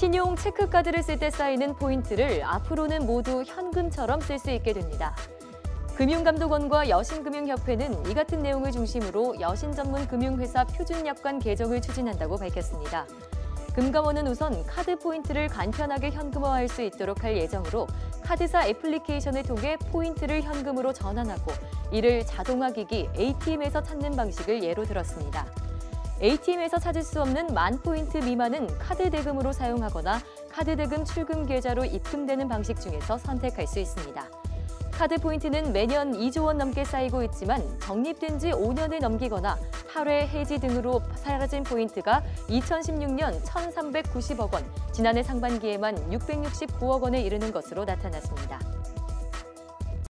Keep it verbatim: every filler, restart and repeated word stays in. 신용 체크카드를 쓸 때 쌓이는 포인트를 앞으로는 모두 현금처럼 쓸 수 있게 됩니다. 금융감독원과 여신금융협회는 이 같은 내용을 중심으로 여신 전문 금융회사 표준약관 개정을 추진한다고 밝혔습니다. 금감원은 우선 카드 포인트를 간편하게 현금화할 수 있도록 할 예정으로 카드사 애플리케이션을 통해 포인트를 현금으로 전환하고 이를 자동화기기 에이티엠에서 찾는 방식을 예로 들었습니다. 에이티엠에서 찾을 수 없는 만 포인트 미만은 카드 대금으로 사용하거나 카드 대금 출금 계좌로 입금되는 방식 중에서 선택할 수 있습니다. 카드 포인트는 매년 이조 원 넘게 쌓이고 있지만 적립된 지 오 년을 넘기거나 탈회, 해지 등으로 사라진 포인트가 이천십육 년 천삼백구십억 원, 지난해 상반기에만 육백육십구억 원에 이르는 것으로 나타났습니다.